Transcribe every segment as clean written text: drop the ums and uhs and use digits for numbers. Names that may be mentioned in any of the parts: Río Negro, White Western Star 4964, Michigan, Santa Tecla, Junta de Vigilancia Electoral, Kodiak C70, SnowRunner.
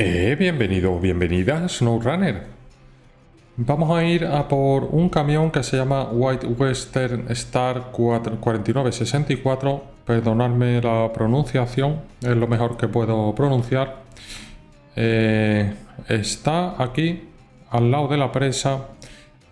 Bienvenido o bienvenida a SnowRunner. Vamos a ir a por un camión que se llama White Western Star 4964. Perdonadme la pronunciación, es lo mejor que puedo pronunciar. Está aquí, al lado de la presa,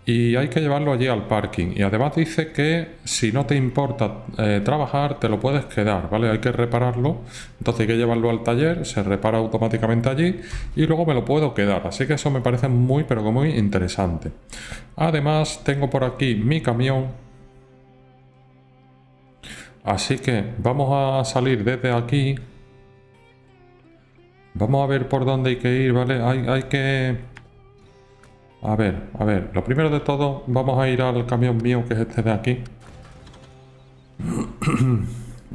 y hay que llevarlo allí al parking. Y además dice que si no te importa trabajar, te lo puedes quedar, ¿vale? Hay que repararlo, entonces hay que llevarlo al taller, se repara automáticamente allí y luego me lo puedo quedar. Así que eso me parece muy, pero que muy interesante. Además, tengo por aquí mi camión. Así que vamos a salir desde aquí. Vamos a ver por dónde hay que ir, ¿vale? Hay que... A ver, lo primero de todo, vamos a ir al camión mío, que es este de aquí.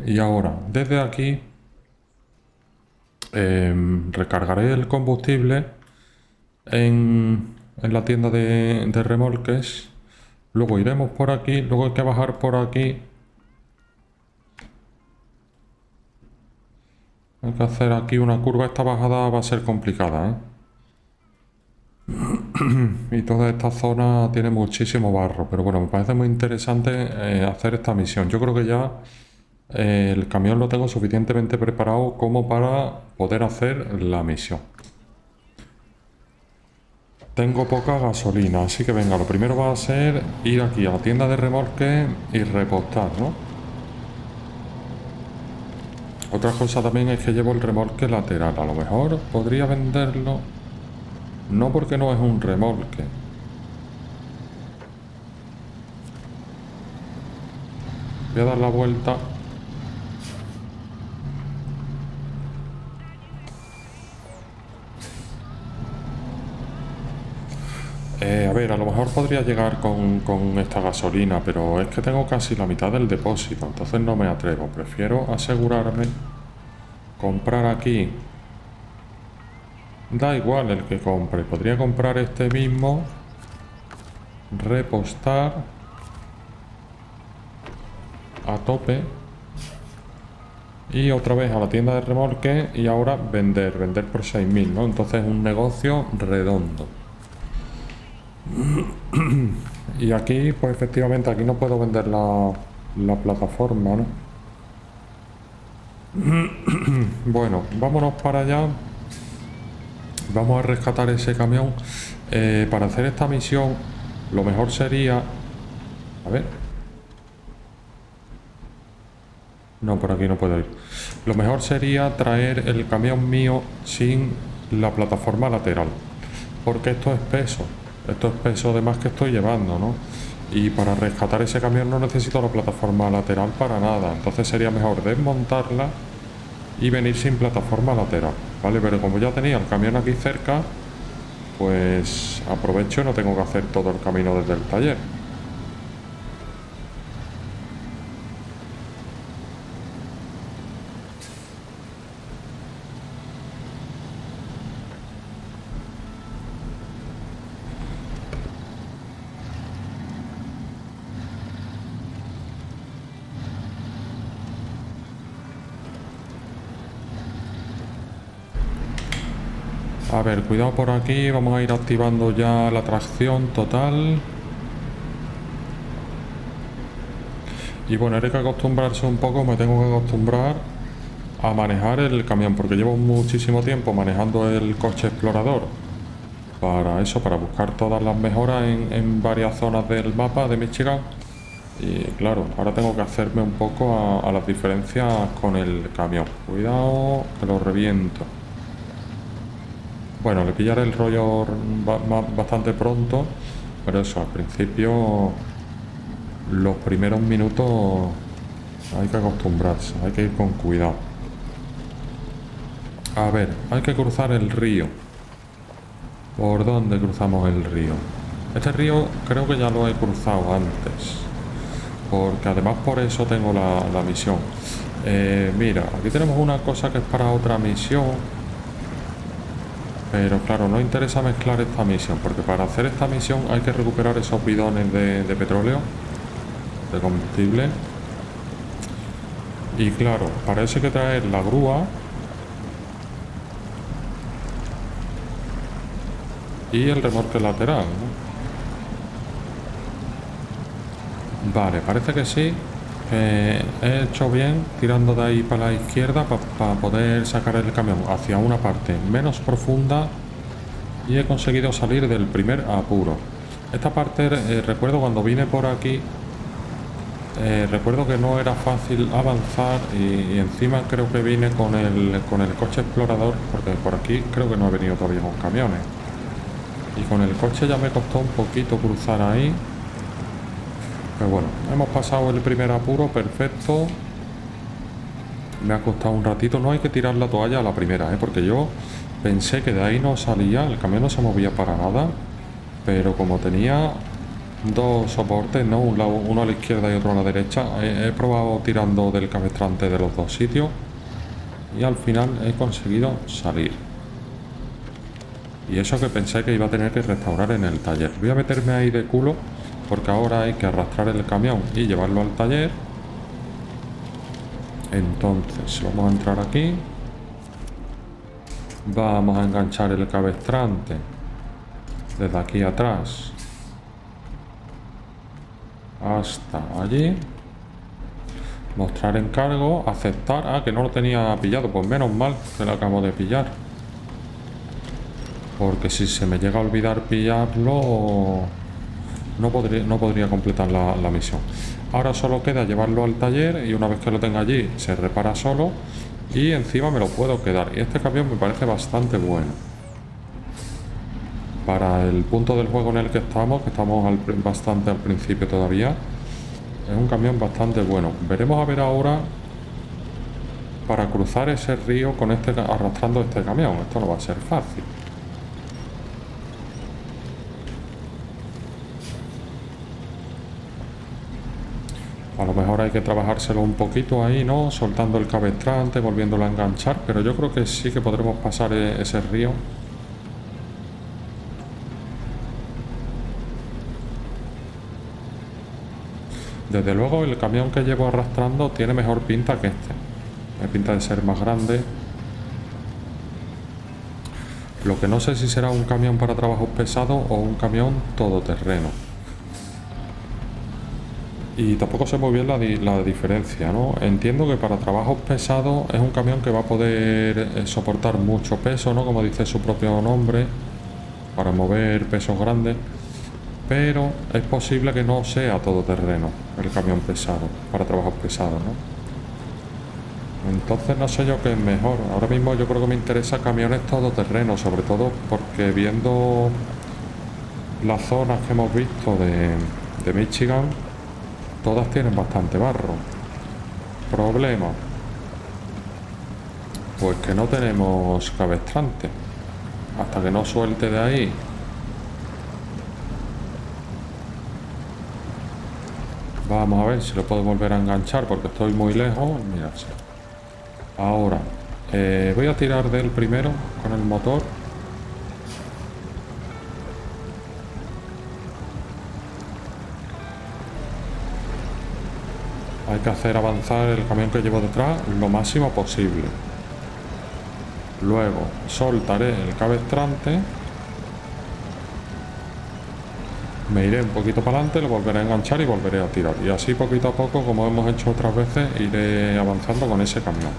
Y ahora, desde aquí, recargaré el combustible en la tienda de remolques. Luego iremos por aquí, luego hay que bajar por aquí. Hay que hacer aquí una curva, esta bajada va a ser complicada, ¿eh? Y toda esta zona tiene muchísimo barro, pero bueno, me parece muy interesante hacer esta misión. Yo creo que ya el camión lo tengo suficientemente preparado como para poder hacer la misión. Tengo poca gasolina, así que venga, lo primero va a ser ir aquí a la tienda de remolque y repostar, ¿no? Otra cosa también es que llevo el remolque lateral, a lo mejor podría venderlo. No, porque no es un remolque. Voy a dar la vuelta. A ver, a lo mejor podría llegar con esta gasolina, pero es que tengo casi la mitad del depósito, entonces no me atrevo. Prefiero asegurarme, comprar aquí. Da igual el que compre, podría comprar este mismo, repostar a tope y otra vez a la tienda de remolque y ahora vender por 6.000, ¿no? Entonces un negocio redondo. Y aquí, pues efectivamente, aquí no puedo vender la plataforma, ¿no? Bueno, vámonos para allá. Vamos a rescatar ese camión. Para hacer esta misión lo mejor sería... A ver... No, por aquí no puedo ir. Lo mejor sería traer el camión mío sin la plataforma lateral, porque esto es peso. Esto es peso de más que estoy llevando, ¿no? Y para rescatar ese camión no necesito la plataforma lateral para nada. Entonces sería mejor desmontarla y venir sin plataforma lateral, ¿vale? Pero como ya tenía el camión aquí cerca, pues aprovecho y no tengo que hacer todo el camino desde el taller. A ver, cuidado por aquí, vamos a ir activando ya la tracción total. Y bueno, hay que acostumbrarse un poco, me tengo que acostumbrar a manejar el camión, porque llevo muchísimo tiempo manejando el coche explorador. Para eso, para buscar todas las mejoras en varias zonas del mapa de Michigan. Y claro, ahora tengo que hacerme un poco a las diferencias con el camión. Cuidado, que lo reviento. Bueno, le pillaré el rollo bastante pronto, pero eso, al principio, los primeros minutos hay que acostumbrarse, hay que ir con cuidado. A ver, hay que cruzar el río. ¿Por dónde cruzamos el río? Este río creo que ya lo he cruzado antes, porque además por eso tengo la misión. Mira, aquí tenemos una cosa que es para otra misión. Pero claro, no interesa mezclar esta misión, porque para hacer esta misión hay que recuperar esos bidones de petróleo, de combustible. Y claro, para eso hay que traer la grúa. y el remolque lateral, ¿no? Vale, parece que sí. He hecho bien tirando de ahí para la izquierda para poder sacar el camión hacia una parte menos profunda, y he conseguido salir del primer apuro. Esta parte, recuerdo cuando vine por aquí, recuerdo que no era fácil avanzar, y encima creo que vine con el coche explorador, porque por aquí creo que no ha venido todavía con camiones, y con el coche ya me costó un poquito cruzar ahí. Pero bueno, hemos pasado el primer apuro, perfecto. Me ha costado un ratito. No hay que tirar la toalla a la primera, porque yo pensé que de ahí no salía, el camión no se movía para nada, pero como tenía dos soportes, ¿no? Un lado, uno a la izquierda y otro a la derecha, he probado tirando del cabestrante de los dos sitios y al final he conseguido salir. Y eso que pensé que iba a tener que restaurar en el taller. Voy a meterme ahí de culo, porque ahora hay que arrastrar el camión y llevarlo al taller. Entonces vamos a entrar aquí, vamos a enganchar el cabestrante desde aquí atrás hasta allí, mostrar encargo, aceptar. Ah, que no lo tenía pillado, pues menos mal que lo acabo de pillar, porque si se me llega a olvidar pillarlo, no podría completar la misión. Ahora solo queda llevarlo al taller, y una vez que lo tenga allí se repara solo y encima me lo puedo quedar. Y este camión me parece bastante bueno para el punto del juego en el que estamos, bastante al principio todavía. Es un camión bastante bueno. Veremos a ver ahora para cruzar ese río con arrastrando este camión. Esto no va a ser fácil. A lo mejor hay que trabajárselo un poquito ahí, ¿no? Soltando el cabestrante, volviéndolo a enganchar, pero yo creo que sí que podremos pasar ese río. Desde luego el camión que llevo arrastrando tiene mejor pinta que este. Tiene pinta de ser más grande. Lo que no sé si será un camión para trabajos pesados o un camión todoterreno. Y tampoco sé muy bien la diferencia, ¿no? Entiendo que para trabajos pesados es un camión que va a poder soportar mucho peso, ¿no? Como dice su propio nombre, para mover pesos grandes. Pero es posible que no sea todoterreno el camión pesado, para trabajos pesados, ¿no? Entonces no sé yo qué es mejor. Ahora mismo yo creo que me interesa camiones todoterreno, sobre todo porque viendo las zonas que hemos visto de Michigan, todas tienen bastante barro. Problema, pues que no tenemos cabestrante. Hasta que no suelte de ahí . Vamos a ver si lo puedo volver a enganchar, porque estoy muy lejos. Mirad. Ahora voy a tirar del primero con el motor. Hay que hacer avanzar el camión que llevo detrás lo máximo posible. Luego soltaré el cabestrante. Me iré un poquito para adelante, lo volveré a enganchar y volveré a tirar. Y así poquito a poco, como hemos hecho otras veces, iré avanzando con ese camión.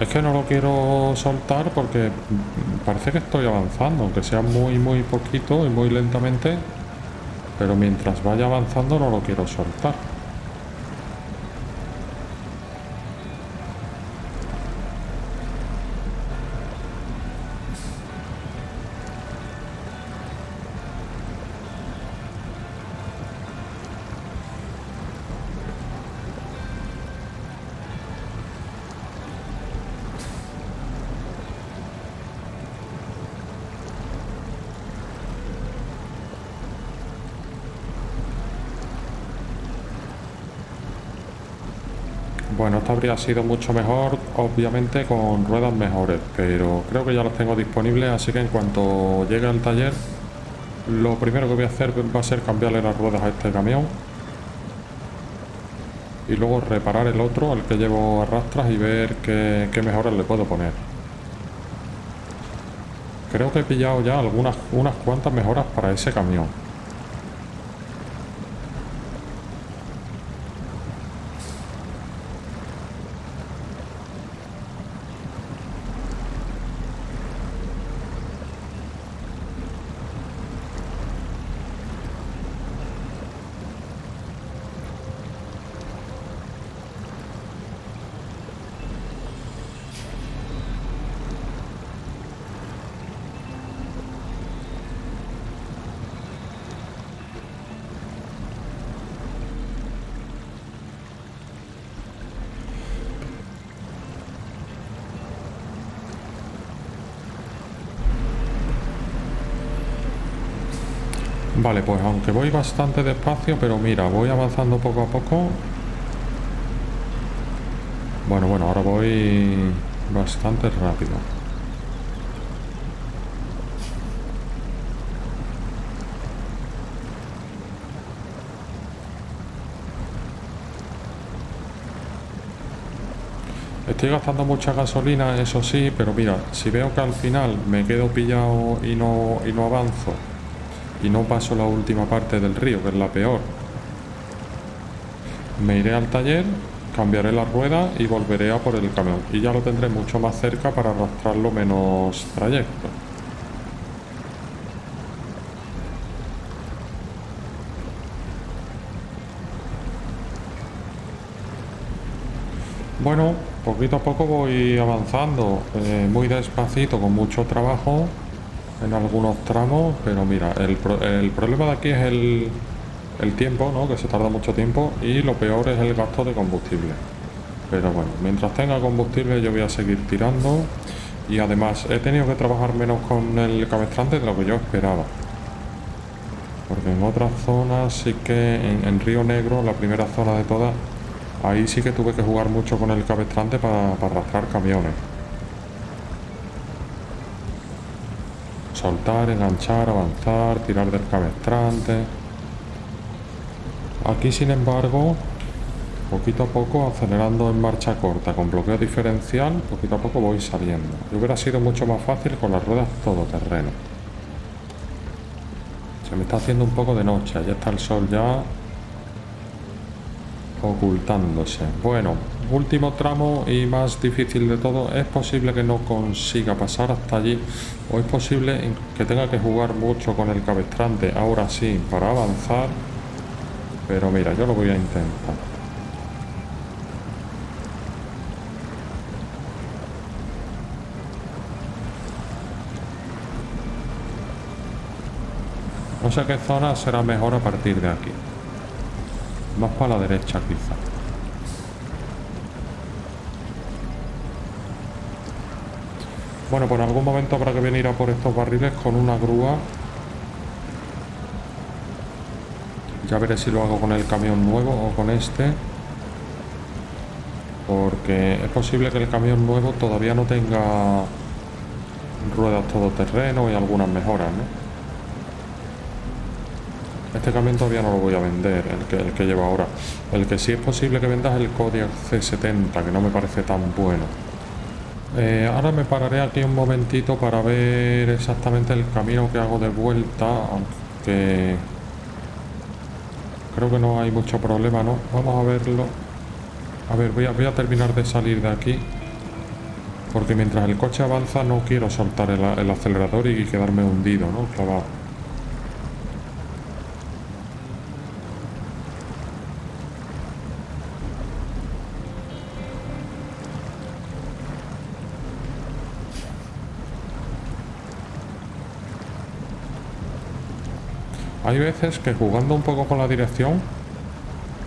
Es que no lo quiero soltar porque parece que estoy avanzando, aunque sea muy muy poquito y muy lentamente, pero mientras vaya avanzando no lo quiero soltar. Bueno, esto habría sido mucho mejor, obviamente con ruedas mejores, pero creo que ya las tengo disponibles, así que en cuanto llegue al taller, lo primero que voy a hacer va a ser cambiarle las ruedas a este camión y luego reparar el otro, al que llevo arrastras, y ver qué mejoras le puedo poner. Creo que he pillado ya unas cuantas mejoras para ese camión. Vale, pues aunque voy bastante despacio, pero mira, voy avanzando poco a poco. Bueno, ahora voy bastante rápido. Estoy gastando mucha gasolina, eso sí, pero mira, si veo que al final me quedo pillado y no avanzo, y no paso la última parte del río, que es la peor, me iré al taller, cambiaré la rueda y volveré a por el camión, y ya lo tendré mucho más cerca para arrastrarlo menos trayecto. Bueno, poquito a poco voy avanzando, muy despacito, con mucho trabajo en algunos tramos, pero mira, el problema de aquí es el tiempo, ¿no? Que se tarda mucho tiempo, y lo peor es el gasto de combustible. Pero bueno, mientras tenga combustible yo voy a seguir tirando, y además he tenido que trabajar menos con el cabestrante de lo que yo esperaba, porque en otras zonas sí que, en Río Negro, la primera zona de todas, ahí sí que tuve que jugar mucho con el cabestrante para arrastrar camiones. Soltar, enganchar, avanzar, tirar del cabestrante. Aquí, sin embargo, poquito a poco, acelerando en marcha corta, con bloqueo diferencial, poquito a poco voy saliendo. Y hubiera sido mucho más fácil con las ruedas todoterreno. Se me está haciendo un poco de noche, ya está el sol ya ocultándose. Bueno, último tramo y más difícil de todo. Es posible que no consiga pasar hasta allí, o es posible que tenga que jugar mucho con el cabestrante, ahora sí, para avanzar, pero mira, yo lo voy a intentar. No sé qué zona será mejor a partir de aquí. Más para la derecha, quizá. Bueno, por algún momento habrá que venir a por estos barriles con una grúa. Ya veré si lo hago con el camión nuevo o con este, porque es posible que el camión nuevo todavía no tenga ruedas todoterreno y algunas mejoras, ¿no? Este camión todavía no lo voy a vender, el que llevo ahora. El que sí es posible que venda es el Kodiak C70, que no me parece tan bueno. Ahora me pararé aquí un momentito para ver exactamente el camino que hago de vuelta, aunque creo que no hay mucho problema, ¿no? Vamos a verlo. A ver, voy a terminar de salir de aquí, porque mientras el coche avanza no quiero soltar el acelerador y quedarme hundido, ¿no? Clavado. Hay veces que jugando un poco con la dirección,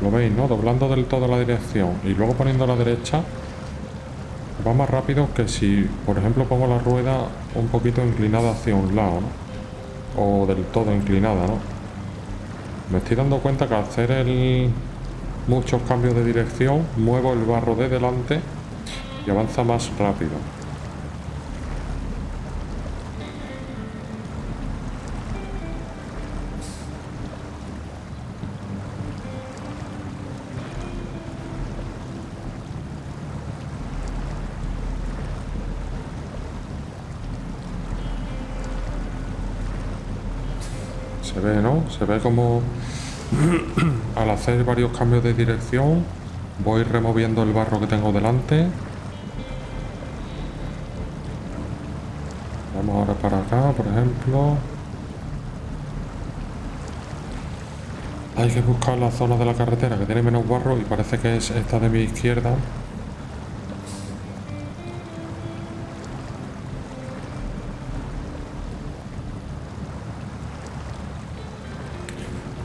lo veis, ¿no? Doblando del todo la dirección y luego poniendo la derecha, va más rápido que si, por ejemplo, pongo la rueda un poquito inclinada hacia un lado, ¿no? O del todo inclinada, ¿no? Me estoy dando cuenta que hacer el muchos cambios de dirección, muevo el barro de delante y avanza más rápido. Se ve, ¿no? Se ve como al hacer varios cambios de dirección voy removiendo el barro que tengo delante. Vamos ahora para acá, por ejemplo. Hay que buscar la zona de la carretera que tiene menos barro y parece que es esta de mi izquierda.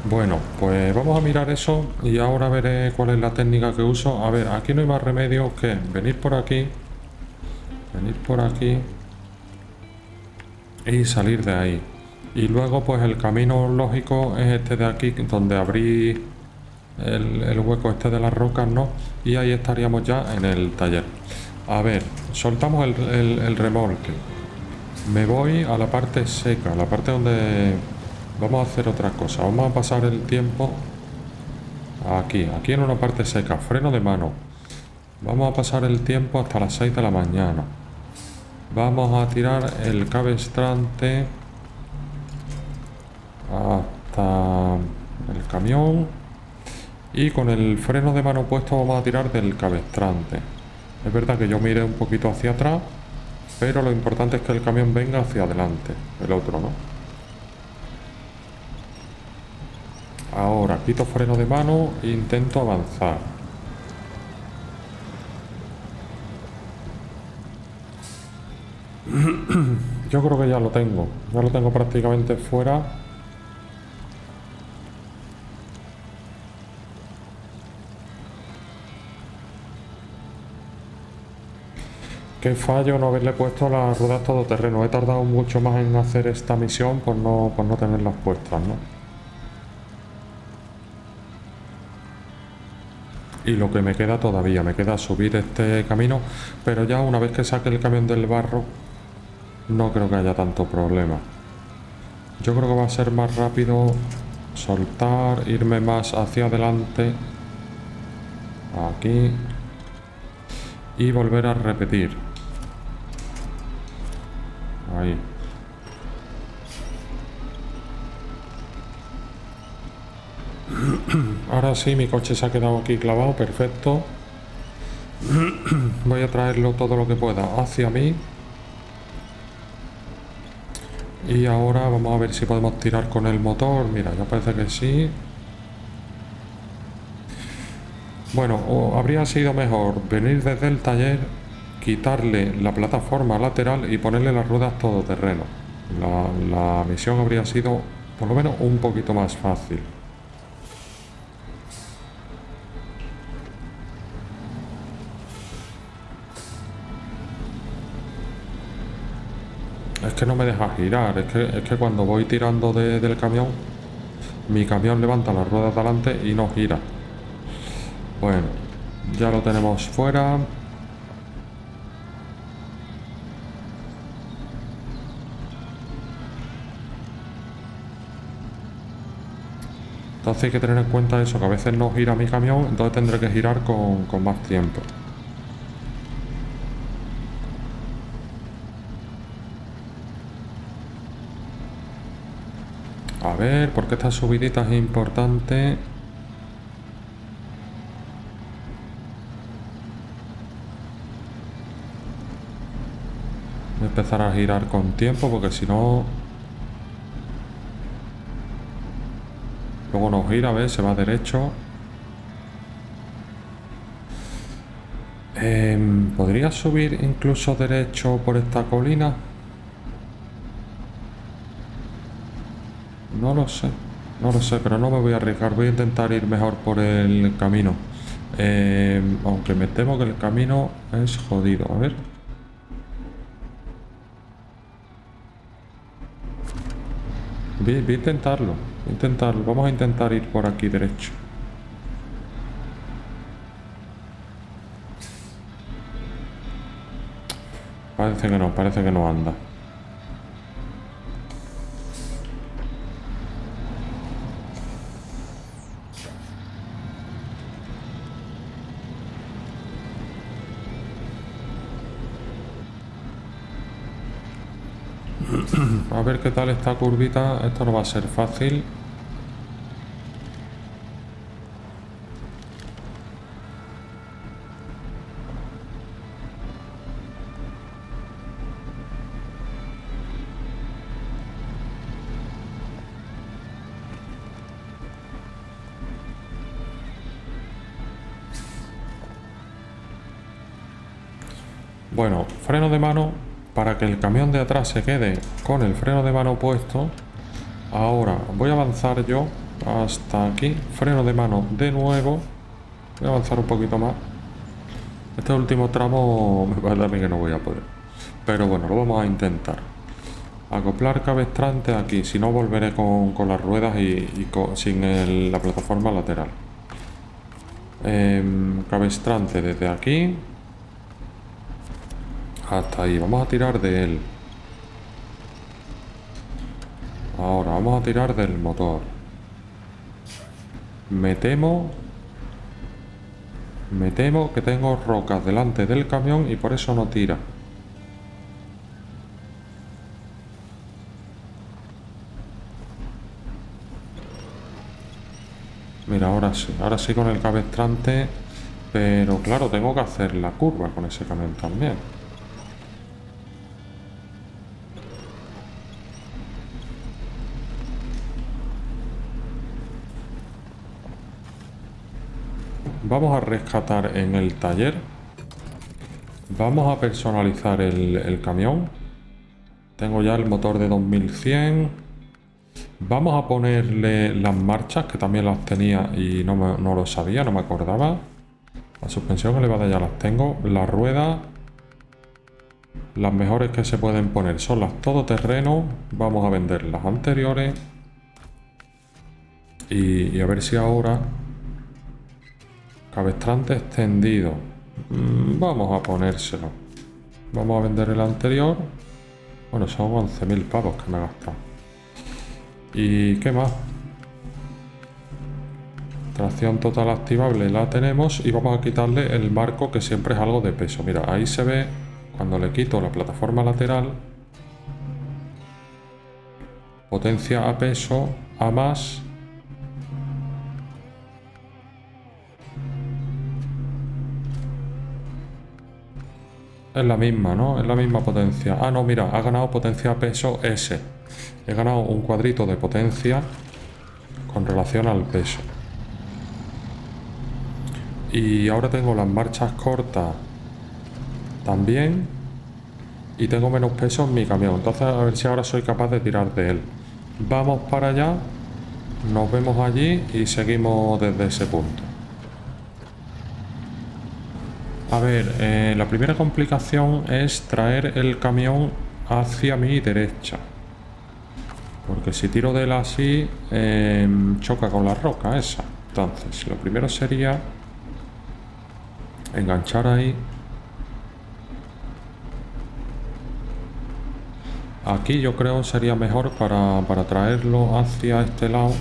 Bueno, pues vamos a mirar eso y ahora veré cuál es la técnica que uso. A ver, aquí no hay más remedio que venir por aquí, y salir de ahí. Y luego pues el camino lógico es este de aquí, donde abrí el hueco este de las rocas, ¿no? Y ahí estaríamos ya en el taller. A ver, soltamos el remolque. Me voy a la parte seca, la parte donde... Vamos a hacer otra cosa, vamos a pasar el tiempo aquí, en una parte seca, freno de mano. Vamos a pasar el tiempo hasta las 6 de la mañana. Vamos a tirar el cabestrante hasta el camión y con el freno de mano puesto vamos a tirar del cabestrante. Es verdad que yo miré un poquito hacia atrás, pero lo importante es que el camión venga hacia adelante, el otro no. Ahora quito freno de mano e intento avanzar. Yo creo que ya lo tengo prácticamente fuera. Qué fallo no haberle puesto las ruedas todoterreno. He tardado mucho más en hacer esta misión por no tenerlas puestas, ¿no? Y lo que me queda todavía, me queda subir este camino, pero ya una vez que saque el camión del barro, no creo que haya tanto problema. Yo creo que va a ser más rápido soltar, irme más hacia adelante, aquí, y volver a repetir. Ahí. Ahora sí, mi coche se ha quedado aquí clavado, perfecto. Voy a traerlo todo lo que pueda hacia mí. Y ahora vamos a ver si podemos tirar con el motor. Mira, ya parece que sí. Bueno, habría sido mejor venir desde el taller, quitarle la plataforma lateral y ponerle las ruedas todoterreno. La misión habría sido por lo menos un poquito más fácil. Es que no me deja girar, es que cuando voy tirando del camión, mi camión levanta las ruedas delante y no gira. Bueno, ya lo tenemos fuera. Entonces hay que tener en cuenta eso, que a veces no gira mi camión, entonces tendré que girar con más tiempo. A ver, porque esta subidita es importante. Voy a empezar a girar con tiempo porque si no... Luego no gira, ¿ves? Se va derecho. ¿Podría subir incluso derecho por esta colina? No lo sé, pero no me voy a arriesgar, voy a intentar ir mejor por el camino. Aunque me temo que el camino es jodido, a ver. Voy a intentarlo, vamos a intentar ir por aquí derecho. Parece que no anda. A ver qué tal esta curvita. Esto no va a ser fácil. Bueno, freno de mano para que el camión de atrás se quede con el freno de mano puesto. Ahora voy a avanzar yo hasta aquí. Freno de mano de nuevo. Voy a avanzar un poquito más. Este último tramo me parece a mí que no voy a poder. Pero bueno, lo vamos a intentar. Acoplar cabestrante aquí. Si no, volveré con las ruedas sin la plataforma lateral. Cabestrante desde aquí. Hasta ahí, vamos a tirar de él. Ahora vamos a tirar del motor. Me temo que tengo rocas delante del camión y por eso no tira. Mira, ahora sí con el cabestrante. Pero claro, tengo que hacer la curva con ese camión también. Vamos a rescatar en el taller. Vamos a personalizar el camión. Tengo ya el motor de 2100. Vamos a ponerle las marchas, que también las tenía y no lo sabía, no me acordaba. La suspensión elevada ya las tengo. Las ruedas, las mejores que se pueden poner, son las todoterreno. Vamos a vender las anteriores. Y a ver si ahora... Cabestrante extendido. Vamos a ponérselo. Vamos a vender el anterior. Bueno, son 11.000 pavos que me he gastado. ¿Y qué más? Tracción total activable la tenemos. Y vamos a quitarle el marco, que siempre es algo de peso. Mira, ahí se ve cuando le quito la plataforma lateral. Potencia a peso, a más. Es la misma, ¿no? Es la misma potencia. Ah, no, mira, ha ganado potencia peso S. He ganado un cuadrito de potencia con relación al peso. Y ahora tengo las marchas cortas también. Y tengo menos peso en mi camión. Entonces, a ver si ahora soy capaz de tirar de él. Vamos para allá. Nos vemos allí y seguimos desde ese punto. A ver, la primera complicación es traer el camión hacia mi derecha. Porque si tiro de él así, choca con la roca esa. Entonces, lo primero sería enganchar ahí. Aquí yo creo sería mejor para traerlo hacia este lado.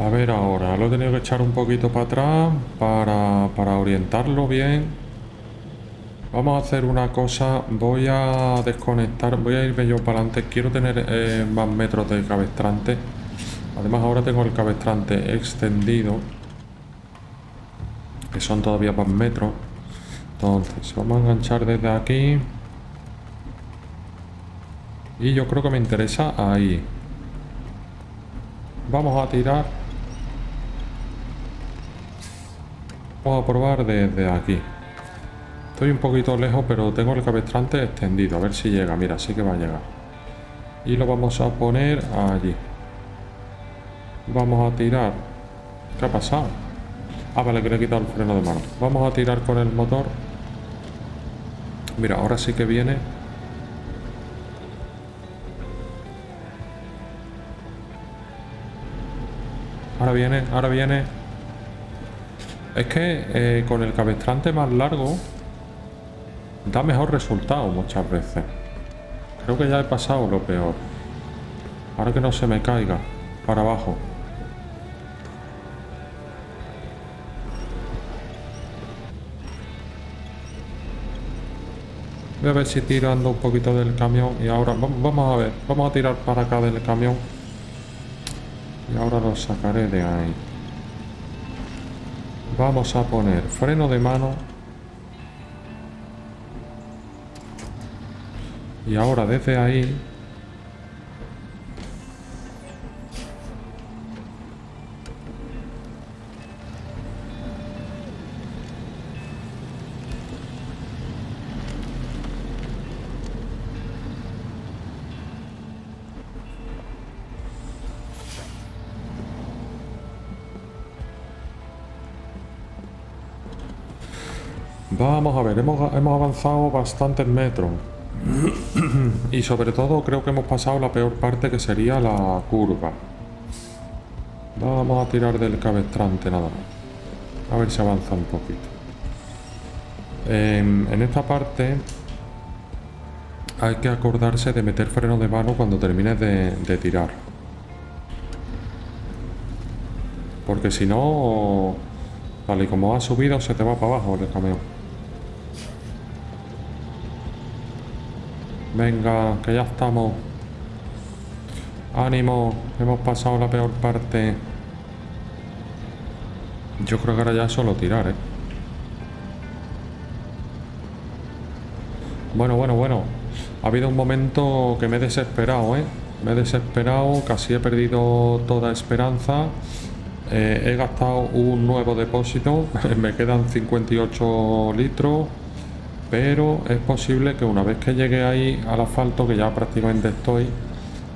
A ver ahora, lo he tenido que echar un poquito para atrás para orientarlo bien. Vamos a hacer una cosa, voy a desconectar, voy a irme yo para adelante. Quiero tener más metros de cabestrante. Además ahora tengo el cabestrante extendido, que son todavía más metros. Entonces, vamos a enganchar desde aquí. Y yo creo que me interesa ahí. Vamos a tirar. Vamos a probar desde aquí. Estoy un poquito lejos, pero tengo el cabestrante extendido. A ver si llega. Mira, sí que va a llegar. Y lo vamos a poner allí. Vamos a tirar. ¿Qué ha pasado? Ah, vale, que le he quitado el freno de mano. Vamos a tirar con el motor. Mira, ahora sí que viene. Ahora viene. Es que con el cabestrante más largo da mejor resultado muchas veces. Creo que ya he pasado lo peor. Ahora que no se me caiga para abajo. Voy a ver si tirando un poquito del camión. Y ahora vamos a ver. Vamos a tirar para acá del camión. Y ahora lo sacaré de ahí. Vamos a poner freno de mano. Y ahora desde ahí. Vamos a ver, hemos avanzado bastantes metros y sobre todo creo que hemos pasado la peor parte, que sería la curva. Vamos a tirar del cabestrante nada más, a ver si avanza un poquito. En esta parte hay que acordarse de meter freno de mano cuando termines de tirar, porque si no, tal y como ha subido, se te va para abajo el camión. Venga, que ya estamos. Ánimo, hemos pasado la peor parte. Yo creo que ahora ya es solo tirar, ¿eh? Bueno. Ha habido un momento que me he desesperado, ¿eh? Me he desesperado, casi he perdido toda esperanza. He gastado un nuevo depósito. Me quedan 58 litros. Pero es posible que una vez que llegue ahí al asfalto, que ya prácticamente estoy,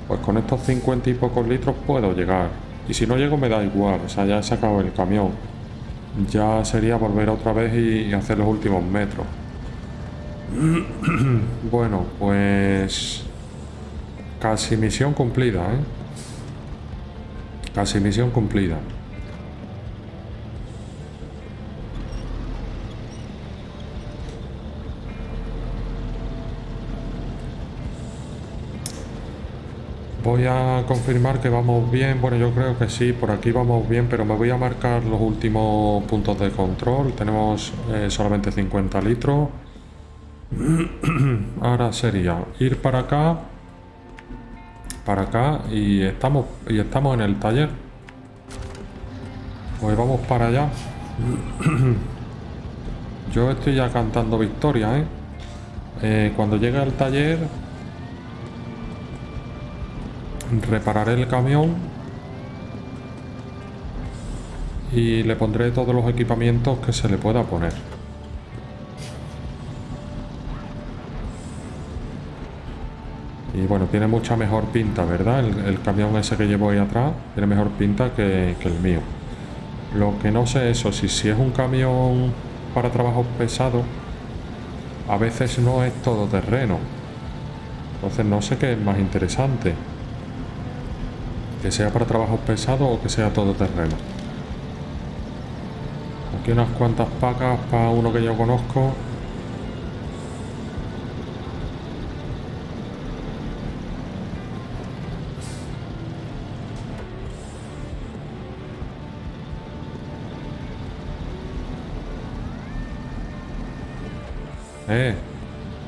pues con estos 50 y pocos litros puedo llegar. Y si no llego me da igual, o sea, ya he sacado el camión. Ya sería volver otra vez y hacer los últimos metros. Bueno, pues casi misión cumplida, ¿eh? Casi misión cumplida. Voy a confirmar que vamos bien. Bueno, yo creo que sí, por aquí vamos bien, pero me voy a marcar los últimos puntos de control. Tenemos solamente 50 litros. Ahora sería ir para acá, y estamos en el taller. Pues vamos para allá. Yo estoy ya cantando victoria, ¿eh? Cuando llegue al taller repararé el camión y le pondré todos los equipamientos que se le pueda poner. Y bueno, tiene mucha mejor pinta, ¿verdad? El camión ese que llevo ahí atrás tiene mejor pinta que el mío. Lo que no sé eso, si es un camión para trabajo pesado, a veces no es todoterreno. Entonces no sé qué es más interesante, que sea para trabajos pesados o que sea todoterreno. Aquí unas cuantas pacas para uno que yo conozco.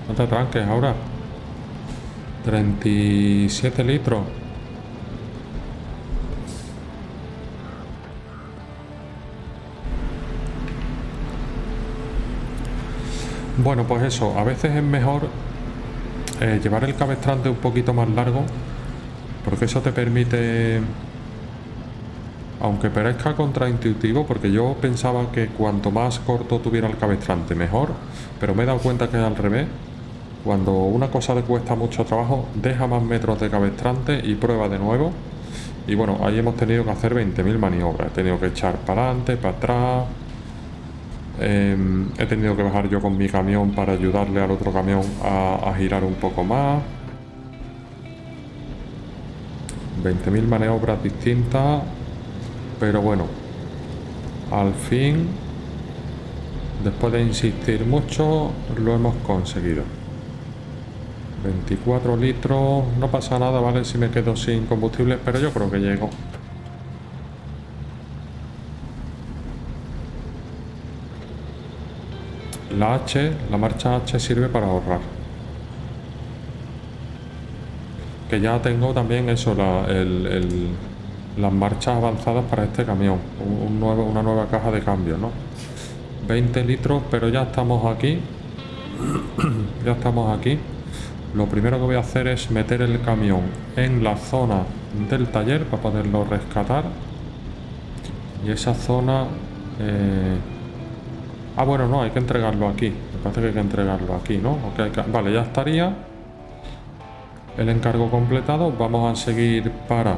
No te tranques ahora. 37 litros. Bueno, pues eso, a veces es mejor llevar el cabestrante un poquito más largo, porque eso te permite, aunque parezca contraintuitivo, porque yo pensaba que cuanto más corto tuviera el cabestrante mejor, pero me he dado cuenta que es al revés. Cuando una cosa le cuesta mucho trabajo, deja más metros de cabestrante y prueba de nuevo. Y bueno, ahí hemos tenido que hacer 20.000 maniobras, he tenido que echar para adelante, para atrás. He tenido que bajar yo con mi camión para ayudarle al otro camión a girar un poco más. 20.000 maniobras distintas. pero bueno, al fin, después de insistir mucho, lo hemos conseguido. 24 litros, no pasa nada, vale, si me quedo sin combustible, pero yo creo que llego. La H, la marcha H sirve para ahorrar. Que ya tengo también eso, las marchas avanzadas para este camión. Una nueva caja de cambio, ¿no? 20 litros, pero ya estamos aquí. Ya estamos aquí. Lo primero que voy a hacer es meter el camión en la zona del taller para poderlo rescatar. Y esa zona... Ah, bueno, no, hay que entregarlo aquí. Me parece que hay que entregarlo aquí, ¿no? Okay, vale, ya estaría. El encargo completado. Vamos a seguir para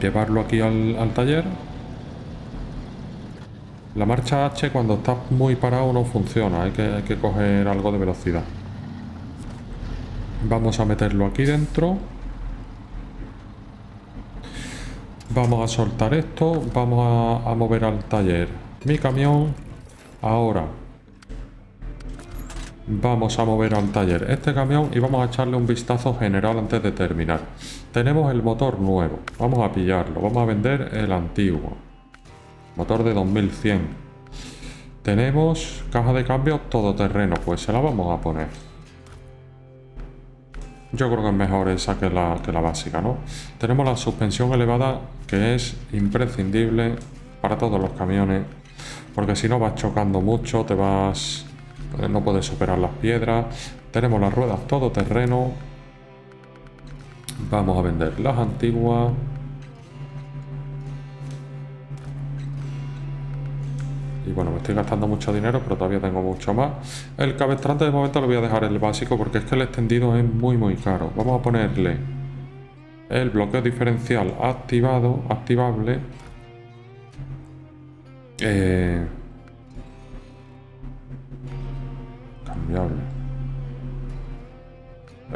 llevarlo aquí al taller. La marcha H cuando está muy parado no funciona. Hay que coger algo de velocidad. Vamos a meterlo aquí dentro. Vamos a soltar esto. Vamos a mover al taller mi camión. Ahora vamos a mover al taller este camión y vamos a echarle un vistazo general antes de terminar. Tenemos el motor nuevo, vamos a pillarlo, vamos a vender el antiguo, motor de 2100. Tenemos caja de cambio todoterreno, pues se la vamos a poner. Yo creo que es mejor esa que la básica, ¿no? Tenemos la suspensión elevada, que es imprescindible para todos los camiones, porque si no vas chocando mucho, no puedes superar las piedras. Tenemos las ruedas todoterreno. Vamos a vender las antiguas. Y bueno, me estoy gastando mucho dinero, pero todavía tengo mucho más. El cabestrante de momento lo voy a dejar el básico, porque es que el extendido es muy muy caro. Vamos a ponerle el bloqueo diferencial activable. Cambiable.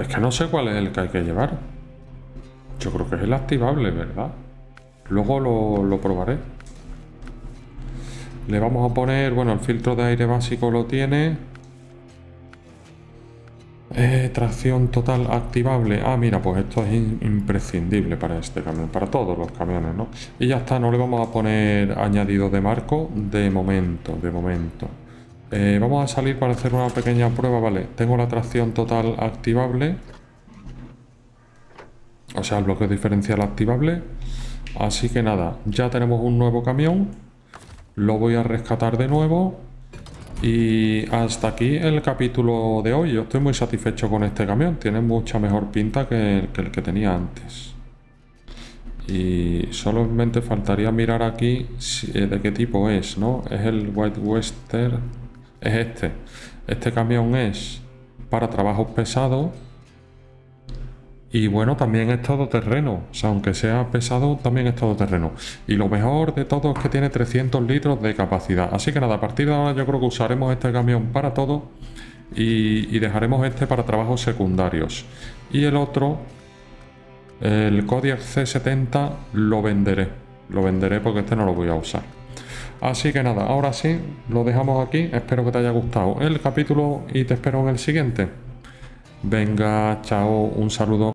Es que no sé cuál es el que hay que llevar. Yo creo que es el activable, ¿verdad? Luego lo probaré. Le vamos a poner, bueno, el filtro de aire básico lo tiene. Tracción total activable. Ah, mira, pues esto es imprescindible para este camión, para todos los camiones, ¿no? Y ya está, no le vamos a poner añadido de marco de momento, vamos a salir para hacer una pequeña prueba, ¿vale? Tengo la tracción total activable. O sea, el bloqueo diferencial activable. Así que nada, ya tenemos un nuevo camión. Lo voy a rescatar de nuevo. Y hasta aquí el capítulo de hoy. Yo estoy muy satisfecho con este camión. Tiene mucha mejor pinta que el que tenía antes. Y solamente faltaría mirar aquí de qué tipo es, ¿no? Es el White Western. Es este. Este camión es para trabajos pesados. Y bueno, también es todoterreno. O sea, aunque sea pesado, también es todoterreno. Y lo mejor de todo es que tiene 300 litros de capacidad. Así que nada, a partir de ahora yo creo que usaremos este camión para todo. Y dejaremos este para trabajos secundarios. Y el otro, el Kodiak C70, lo venderé. Lo venderé porque este no lo voy a usar. Así que nada, ahora sí, lo dejamos aquí. Espero que te haya gustado el capítulo y te espero en el siguiente. Venga, chao, un saludo.